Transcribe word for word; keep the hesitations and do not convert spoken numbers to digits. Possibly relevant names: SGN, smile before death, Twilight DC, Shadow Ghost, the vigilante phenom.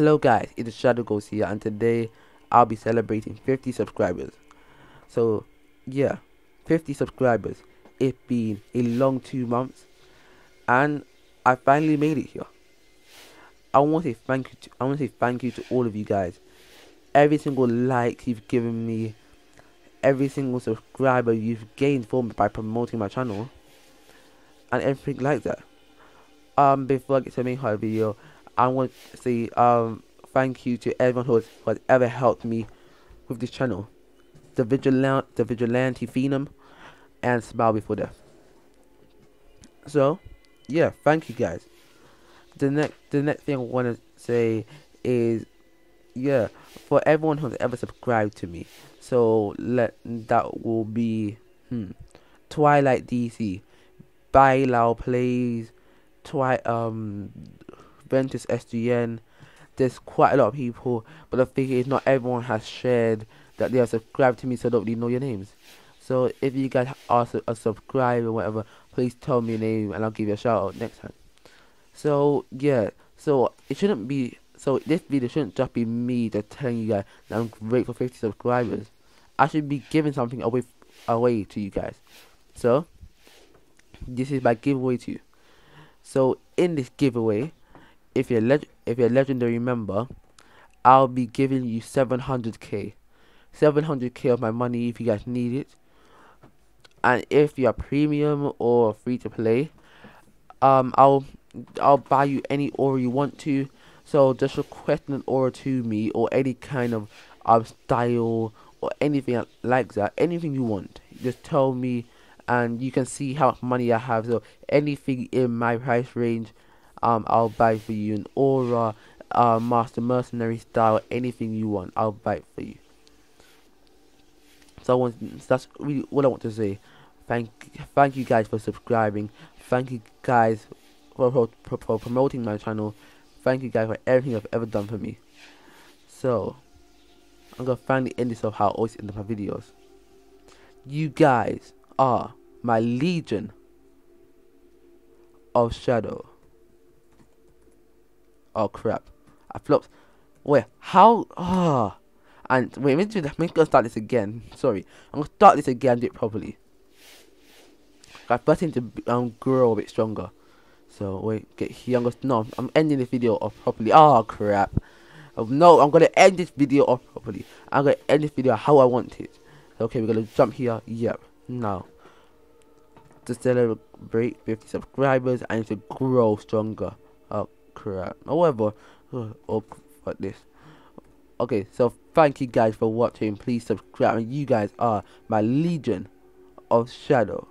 Hello guys, it is Shadow Ghost here, and today I'll be celebrating fifty subscribers. So yeah, fifty subscribers. It's been a long two months and I finally made it here. I want to say thank you to, I want to say thank you to all of you guys. Every single like you've given me, every single subscriber you've gained for me by promoting my channel and everything like that. Um, before I get to make my video, I want to say um, thank you to everyone who has, who has ever helped me with this channel. The vigilante, the vigilante phenom, and Smile Before Death. So, yeah, thank you guys. The next, the next thing I want to say is, yeah, for everyone who's ever subscribed to me. So let that will be hmm, Twilight D C, Bailao Plays, Twi um. Ventus S G N. There's quite a lot of people, but the thing is, not everyone has shared that they have subscribed to me, so I don't really know your names. So if you guys are a subscriber or whatever, please tell me your name and I'll give you a shout out next time. So yeah, so it shouldn't be so this video shouldn't just be me that telling you guys that I'm grateful for fifty subscribers. I should be giving something away away to you guys. So this is my giveaway to you. So in this giveaway, If you're leg if you're a legendary member, I'll be giving you seven hundred K, seven hundred K of my money if you guys need it. And if you're premium or free to play, um, I'll I'll buy you any aura you want to. So just request an aura to me, or any kind of um style or anything like that, anything you want. Just tell me, and you can see how much money I have. So anything in my price range, Um, I'll buy for you an aura, uh, master mercenary style, anything you want, I'll buy for you. So I want, that's really what I want to say. Thank, thank you guys for subscribing. Thank you guys for, for, for promoting my channel. Thank you guys for everything you've ever done for me. So I'm gonna finally end this off how I always end up my videos. You guys are my legion of shadow. Oh crap, I flopped. Wait, how? Ah, oh. And wait, let me, let me go start this again. Sorry, I'm gonna start this again and do it properly. I first need to um, grow a bit stronger. So, wait, get here. I'm gonna, no, I'm ending this video off properly. Oh crap. Oh, no, I'm gonna end this video off properly. I'm gonna end this video how I want it. Okay, we're gonna jump here. Yep, now. To celebrate fifty subscribers, I need to grow stronger. Oh. Crap. However, oh, oh fuck this. Okay, so thank you guys for watching. Please subscribe, and you guys are my legion of shadow.